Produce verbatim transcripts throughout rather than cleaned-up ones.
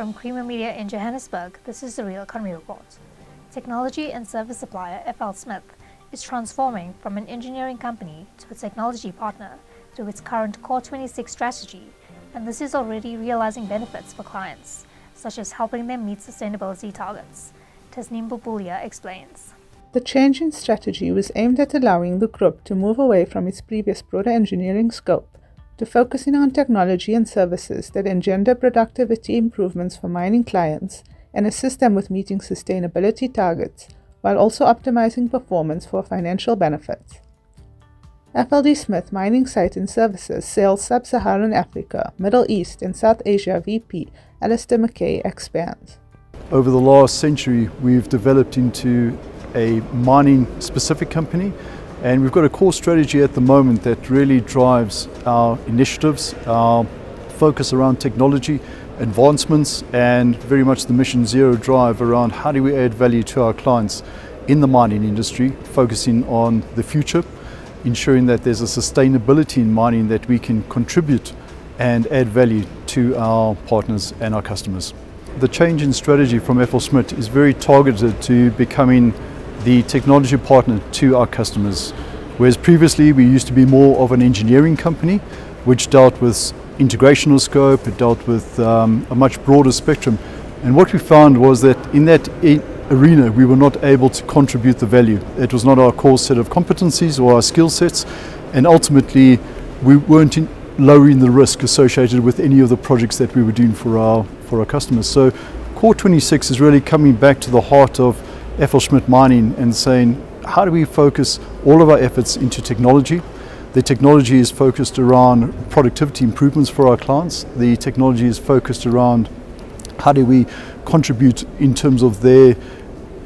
From Creamer Media in Johannesburg, this is the Real Economy Report. Technology and service supplier FLSmidth is transforming from an engineering company to a technology partner through its current Core twenty-six strategy, and this is already realizing benefits for clients, such as helping them meet sustainability targets. Tasneem Bouboulia explains. The change in strategy was aimed at allowing the group to move away from its previous broader engineering scope to focusing on technology and services that engender productivity improvements for mining clients and assist them with meeting sustainability targets while also optimizing performance for financial benefits. FLSmidth Mining Site and Services Sales Sub-Saharan Africa, Middle East and South Asia V P Alastair McKay expands. Over the last century, we've developed into a mining-specific company, and we've got a core strategy at the moment that really drives our initiatives, our focus around technology advancements, and very much the Mission Zero drive around how do we add value to our clients in the mining industry, focusing on the future, ensuring that there's a sustainability in mining that we can contribute and add value to our partners and our customers. The change in strategy from FLSmidth is very targeted to becoming the technology partner to our customers. Whereas previously we used to be more of an engineering company, which dealt with integrational scope, it dealt with um, a much broader spectrum. And what we found was that in that arena we were not able to contribute the value. It was not our core set of competencies or our skill sets, and ultimately we weren't in lowering the risk associated with any of the projects that we were doing for our for our customers. So Core twenty-six is really coming back to the heart of FLSmidth Mining and saying, how do we focus all of our efforts into technology? The technology is focused around productivity improvements for our clients. The technology is focused around how do we contribute in terms of their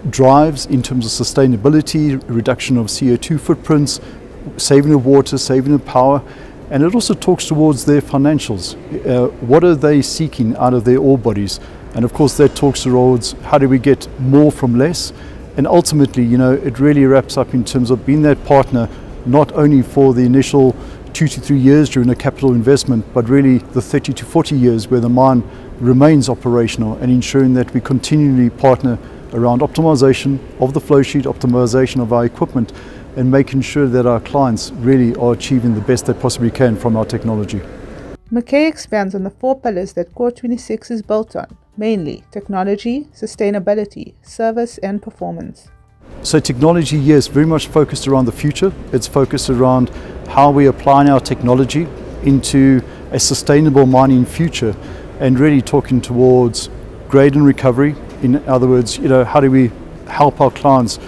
drives, in terms of sustainability, reduction of C O two footprints, saving of water, saving of power. And it also talks towards their financials. Uh, what are they seeking out of their ore bodies? And of course that talks towards how do we get more from less? And ultimately, you know, it really wraps up in terms of being that partner, not only for the initial two to three years during a capital investment, but really the thirty to forty years where the mine remains operational, and ensuring that we continually partner around optimization of the flow sheet, optimization of our equipment, and making sure that our clients really are achieving the best they possibly can from our technology. McKay expands on the four pillars that Core twenty-six is built on, mainly technology, sustainability, service and performance. So technology, yes, very much focused around the future. It's focused around how we apply our technology into a sustainable mining future, and really talking towards grade and recovery. In other words, you know, how do we help our clients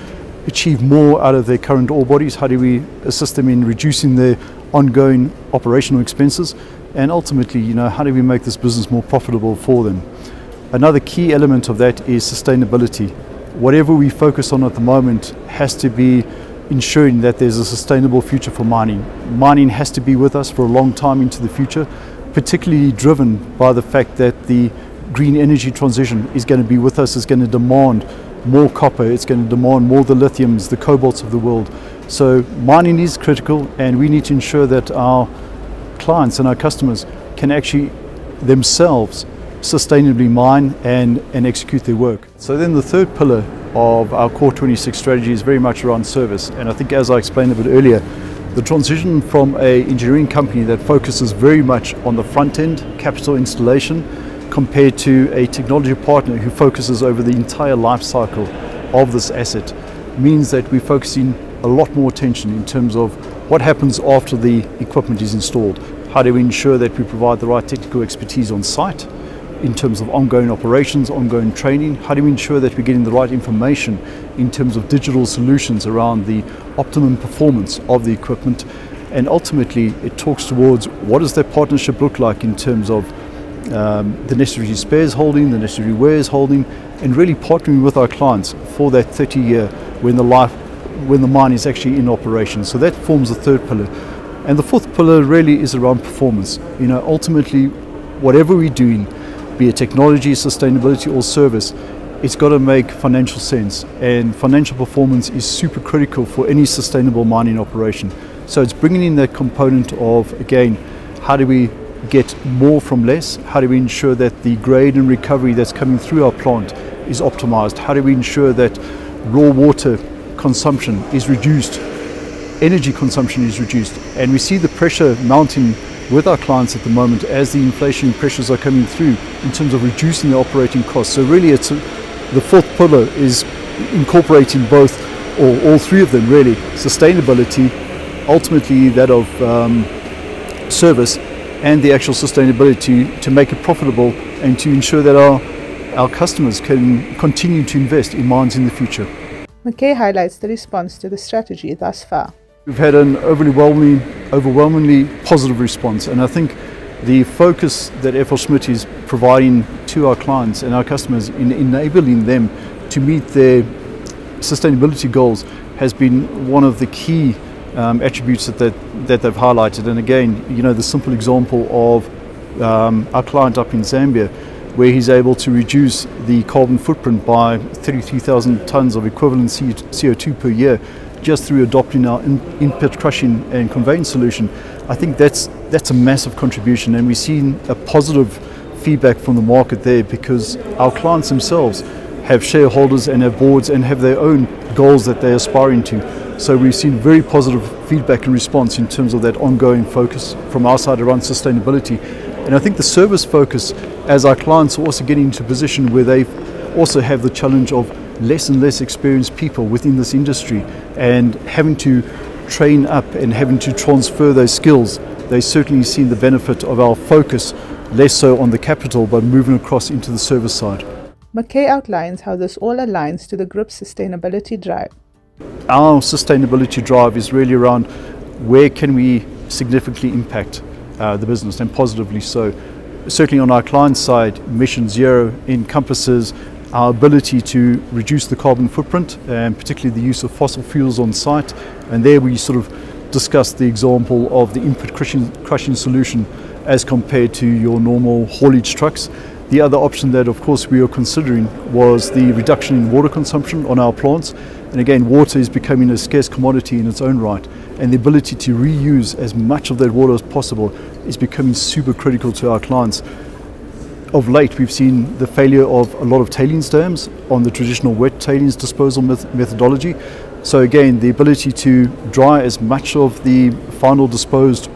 achieve more out of their current ore bodies? How do we assist them in reducing their ongoing operational expenses? And ultimately, you know, how do we make this business more profitable for them? Another key element of that is sustainability. Whatever we focus on at the moment has to be ensuring that there's a sustainable future for mining. Mining has to be with us for a long time into the future, particularly driven by the fact that the green energy transition is going to be with us, is going to demand more copper, it's going to demand more the lithiums, the cobalts of the world. So mining is critical, and we need to ensure that our clients and our customers can actually themselves sustainably mine and, and execute their work. So then the third pillar of our Core twenty-six strategy is very much around service, and I think, as I explained a bit earlier, the transition from an engineering company that focuses very much on the front end, capital installation, compared to a technology partner who focuses over the entire life cycle of this asset, means that we're focusing a lot more attention in terms of what happens after the equipment is installed. How do we ensure that we provide the right technical expertise on site in terms of ongoing operations, ongoing training? How do we ensure that we're getting the right information in terms of digital solutions around the optimum performance of the equipment? And ultimately it talks towards what does that partnership look like in terms of Um, the necessary spares holding, the necessary wares holding, and really partnering with our clients for that thirty year when the life, when the mine is actually in operation. So that forms the third pillar, and the fourth pillar really is around performance. You know, ultimately, whatever we're doing, be it technology, sustainability, or service, it's got to make financial sense, and financial performance is super critical for any sustainable mining operation. So it's bringing in that component of, again, how do we get more from less? How do we ensure that the grade and recovery that's coming through our plant is optimized? How do we ensure that raw water consumption is reduced, energy consumption is reduced? And we see the pressure mounting with our clients at the moment as the inflationary pressures are coming through in terms of reducing the operating costs. So really it's a, the fourth pillar is incorporating both, or all three of them really, sustainability, ultimately that of um, service, and the actual sustainability to make it profitable and to ensure that our, our customers can continue to invest in mines in the future. McKay highlights the response to the strategy thus far. We've had an overwhelmingly, overwhelmingly positive response, and I think the focus that FLSmidth is providing to our clients and our customers in enabling them to meet their sustainability goals has been one of the key Um, attributes that, that, that they've highlighted. And again, you know, the simple example of um, our client up in Zambia, where he's able to reduce the carbon footprint by thirty-three thousand tonnes of equivalent C O two per year just through adopting our in, in-pit crushing and conveyance solution. I think that's, that's a massive contribution, and we've seen a positive feedback from the market there, because our clients themselves have shareholders and have boards and have their own goals that they're aspiring to. So we've seen very positive feedback and response in terms of that ongoing focus from our side around sustainability. And I think the service focus, as our clients are also getting into a position where they also have the challenge of less and less experienced people within this industry, and having to train up and having to transfer those skills, they've certainly seen the benefit of our focus, less so on the capital, but moving across into the service side. McKay outlines how this all aligns to the group's sustainability drive. Our sustainability drive is really around where can we significantly impact uh, the business, and positively so. Certainly on our client side, Mission Zero encompasses our ability to reduce the carbon footprint, and particularly the use of fossil fuels on site. And there we sort of discuss the example of the input crushing, crushing solution as compared to your normal haulage trucks. The other option that of course we were considering was the reduction in water consumption on our plants. And again, water is becoming a scarce commodity in its own right, and the ability to reuse as much of that water as possible is becoming super critical to our clients. Of late we've seen the failure of a lot of tailings dams on the traditional wet tailings disposal methodology. So again, the ability to dry as much of the final disposed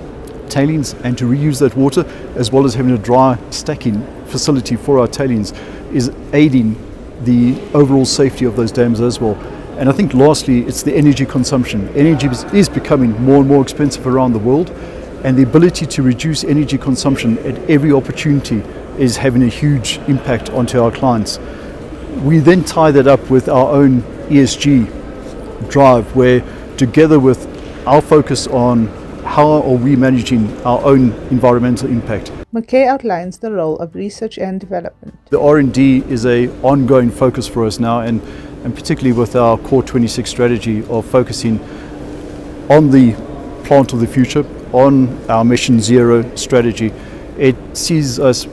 tailings and to reuse that water, as well as having a dry stacking facility for our tailings, is aiding the overall safety of those dams as well. And I think lastly, it's the energy consumption. Energy is becoming more and more expensive around the world, and the ability to reduce energy consumption at every opportunity is having a huge impact onto our clients. We then tie that up with our own E S G drive, where together with our focus on how are we managing our own environmental impact. McKay outlines the role of research and development. The R and D is an ongoing focus for us now, and, and particularly with our Core twenty-six strategy of focusing on the plant of the future, on our Mission Zero strategy. It sees us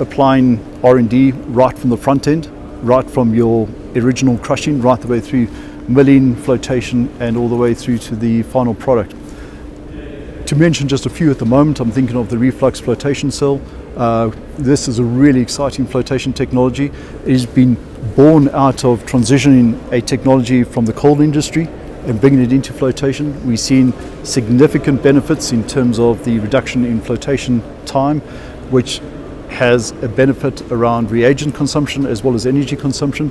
applying R and D right from the front end, right from your original crushing, right the way through milling, flotation, and all the way through to the final product. To mention just a few at the moment, I'm thinking of the reflux flotation cell. Uh, this is a really exciting flotation technology. It has been born out of transitioning a technology from the coal industry and bringing it into flotation. We've seen significant benefits in terms of the reduction in flotation time, which has a benefit around reagent consumption as well as energy consumption.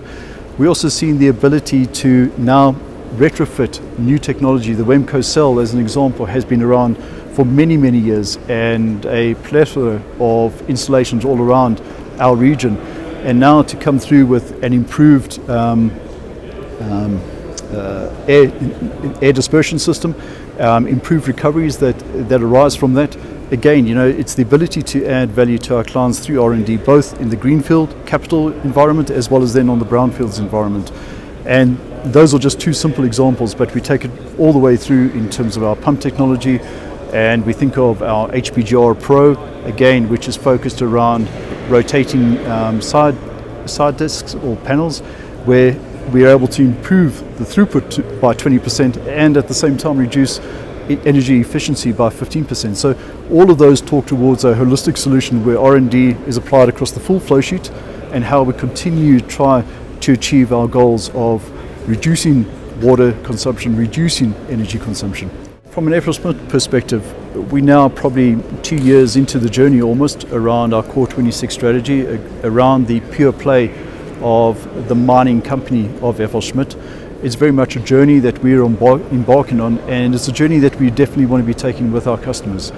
We've also seen the ability to now retrofit new technology. The Wemco cell, as an example, has been around for many, many years, and a plethora of installations all around our region. And now to come through with an improved um, um, uh, air, air dispersion system, um, improved recoveries that, that arise from that. Again, you know, it's the ability to add value to our clients through R and D, both in the greenfield capital environment as well as then on the brownfields environment. And those are just two simple examples, but we take it all the way through in terms of our pump technology, and we think of our H P G R Pro, again, which is focused around rotating um, side, side discs or panels, where we are able to improve the throughput by twenty percent and at the same time reduce energy efficiency by fifteen percent. So all of those talk towards a holistic solution where R and D is applied across the full flow sheet and how we continue to try to achieve our goals of reducing water consumption, reducing energy consumption. From an FLSmidth perspective, we're now probably two years into the journey almost around our Core twenty-six strategy, around the pure play of the mining company of FLSmidth. It's very much a journey that we're embarking on, and it's a journey that we definitely want to be taking with our customers.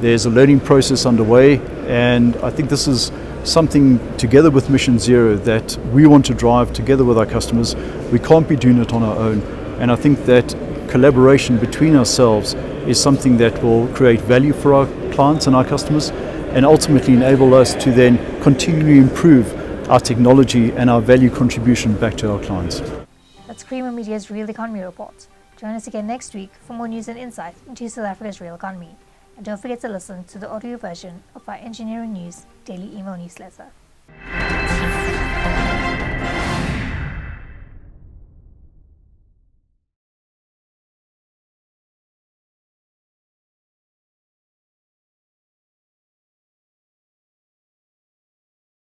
There's a learning process underway, and I think this is something together with Mission Zero that we want to drive together with our customers. We can't be doing it on our own, and I think that collaboration between ourselves is something that will create value for our clients and our customers, and ultimately enable us to then continually improve our technology and our value contribution back to our clients. That's Creamer Media's Real Economy Report. Join us again next week for more news and insight into South Africa's real economy. And don't forget to listen to the audio version of our Engineering News daily email newsletter.